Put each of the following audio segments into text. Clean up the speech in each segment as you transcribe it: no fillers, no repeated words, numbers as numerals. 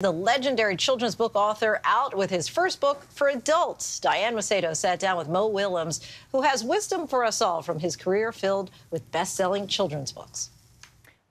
The legendary children's book author out with his first book for adults. Diane Macedo sat down with Mo Willems, who has wisdom for us all from his career filled with best-selling children's books.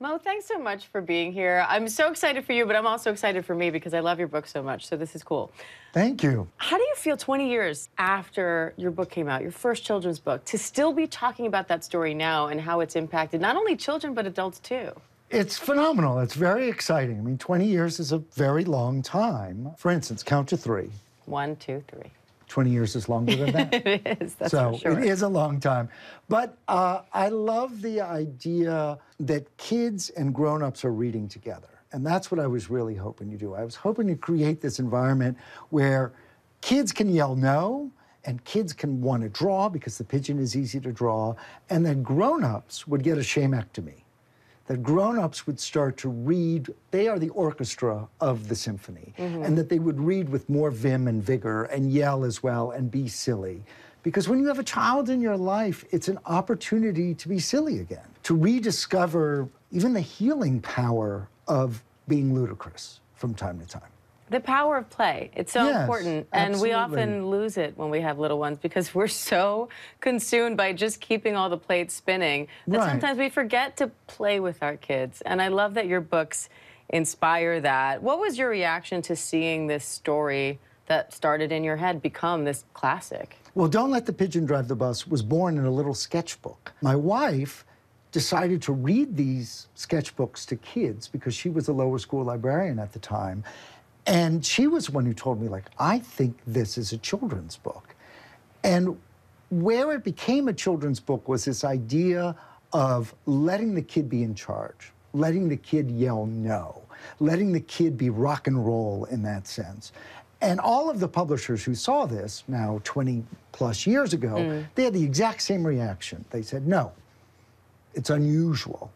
Mo, thanks so much for being here. I'm so excited for you, but I'm also excited for me because I love your book so much, so this is cool. Thank you. How do you feel 20 years after your book came out, your first children's book, to still be talking about that story now and how it's impacted not only children, but adults too? It's phenomenal. It's very exciting. I mean, 20 years is a very long time. For instance, count to three. One, two, three. 20 years is longer than that. It is, that's for sure. So it is a long time. But I love the idea that kids and grown-ups are reading together. And that's what I was really hoping to do. I was hoping to create this environment where kids can yell no, and kids can want to draw because the pigeon is easy to draw, and then grown-ups would get a shemectomy. That grown-ups would start to read. They are the orchestra of the symphony, and that they would read with more vim and vigor and yell as well and be silly. Because when you have a child in your life, it's an opportunity to be silly again, to rediscover even the healing power of being ludicrous from time to time. The power of play. It's so important, and absolutely. We often lose it when we have little ones because we're so consumed by just keeping all the plates spinning that sometimes we forget to play with our kids, and I love that your books inspire that. What was your reaction to seeing this story that started in your head become this classic? Well, Don't Let the Pigeon Drive the Bus was born in a little sketchbook. My wife decided to read these sketchbooks to kids because she was a lower school librarian at the time. And she was the one who told me, like, I think this is a children's book. And where it became a children's book was this idea of letting the kid be in charge, letting the kid yell no, letting the kid be rock and roll in that sense. And all of the publishers who saw this now 20-plus years ago, they had the exact same reaction. They said, no, it's unusual.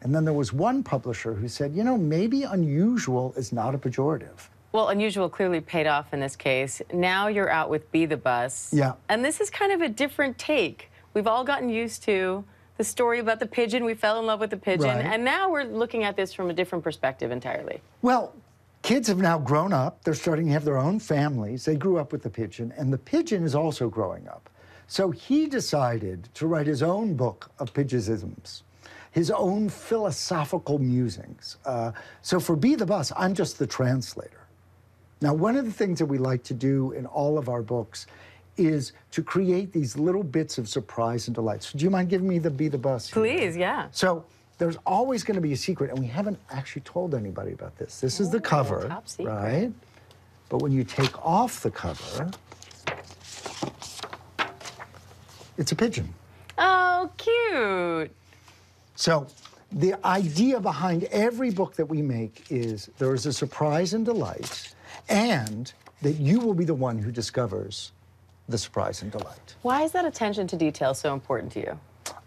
And then there was one publisher who said, you know, maybe unusual is not a pejorative. Well, unusual clearly paid off in this case. Now you're out with Be the Bus. Yeah. And this is kind of a different take. We've all gotten used to the story about the pigeon. We fell in love with the pigeon. Right. And now we're looking at this from a different perspective entirely. Well, kids have now grown up. They're starting to have their own families. They grew up with the pigeon. And the pigeon is also growing up. So he decided to write his own book of pigeonisms, his own philosophical musings. So for Be the Bus, I'm just the translator. Now, one of the things that we like to do in all of our books is to create these little bits of surprise and delight. So do you mind giving me the Be the Bus? Please, yeah. So there's always going to be a secret, and we haven't actually told anybody about this. This is the cover, top secret. Right? But when you take off the cover, it's a pigeon. Oh, cute. So the idea behind every book that we make is there is a surprise and delight, and that you will be the one who discovers the surprise and delight. Why is that attention to detail so important to you?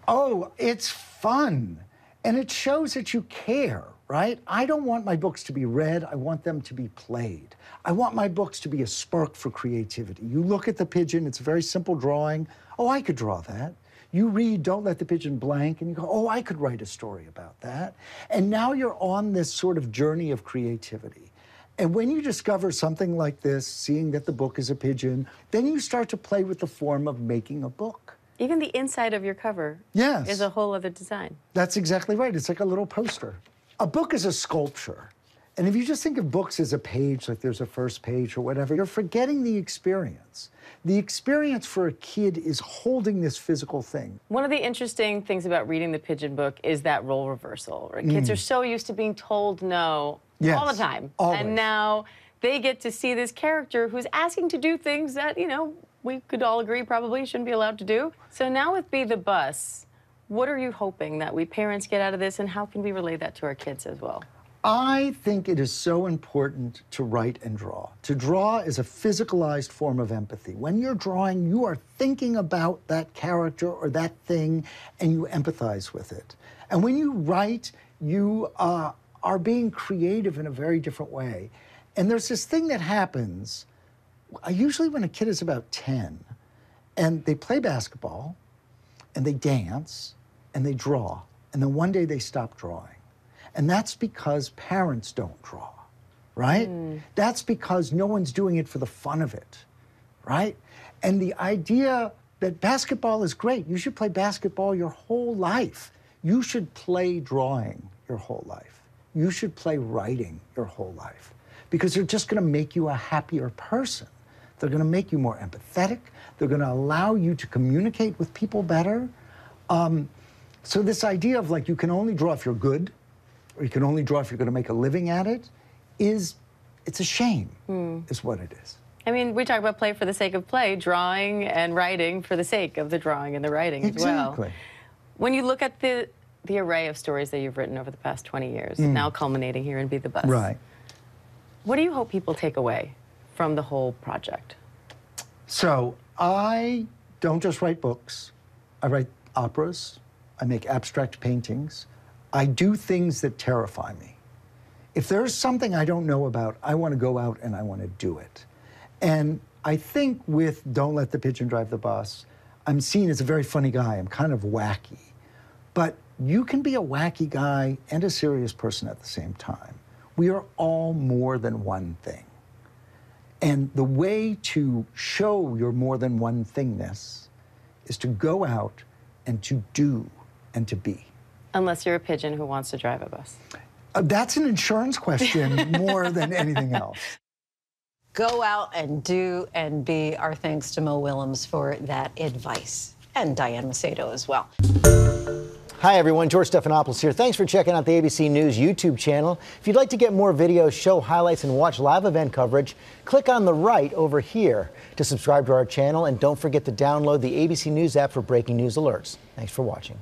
Oh, it's fun. And it shows that you care, right? I don't want my books to be read. I want them to be played. I want my books to be a spark for creativity. You look at the pigeon, it's a very simple drawing. Oh, I could draw that. You read Don't Let the Pigeon Blank, and you go, oh, I could write a story about that. And now you're on this sort of journey of creativity. And when you discover something like this, seeing that the book is a pigeon, then you start to play with the form of making a book. Even the inside of your cover is a whole other design. That's exactly right. It's like a little poster. A book is a sculpture. And if you just think of books as a page, like there's a first page or whatever, you're forgetting the experience. The experience for a kid is holding this physical thing. One of the interesting things about reading the pigeon book is that role reversal. Right? Kids are so used to being told no all the time. Always. And now they get to see this character who's asking to do things that, you know, we could all agree probably shouldn't be allowed to do. So now with Be the Bus, what are you hoping that we parents get out of this, and how can we relate that to our kids as well? I think it is so important to write and draw. To draw is a physicalized form of empathy. When you're drawing, you are thinking about that character or that thing, and you empathize with it. And when you write, you are being creative in a very different way. And there's this thing that happens, usually when a kid is about 10, and they play basketball, and they dance, and they draw, and then one day they stop drawing. And that's because parents don't draw. right? That's because no one's doing it for the fun of it, right? And the idea that basketball is great. You should play basketball your whole life. You should play drawing your whole life. You should play writing your whole life, because they're just going to make you a happier person. They're going to make you more empathetic. They're going to allow you to communicate with people better. So this idea of, like, you can only draw if you're good, or you can only draw if you're going to make a living at it, it's a shame, is what it is. I mean, we talk about play for the sake of play, drawing and writing for the sake of the drawing and the writing as well. Exactly. When you look at the array of stories that you've written over the past 20 years, now culminating here in Be the Bus. Right. What do you hope people take away from the whole project? So I don't just write books. I write operas. I make abstract paintings. I do things that terrify me. If there's something I don't know about, I want to go out and I want to do it. And I think with Don't Let the Pigeon Drive the Bus, I'm seen as a very funny guy. I'm kind of wacky. But you can be a wacky guy and a serious person at the same time. We are all more than one thing. And the way to show your more than one thingness is to go out and to do and to be. Unless you're a pigeon who wants to drive a bus. That's an insurance question more than anything else. Go out and do and be. Our thanks to Mo Willems for that advice, and Diane Macedo as well. Hi, everyone. George Stephanopoulos here. Thanks for checking out the ABC News YouTube channel. If you'd like to get more videos, show highlights, and watch live event coverage, click on the right over here to subscribe to our channel. And don't forget to download the ABC News app for breaking news alerts. Thanks for watching.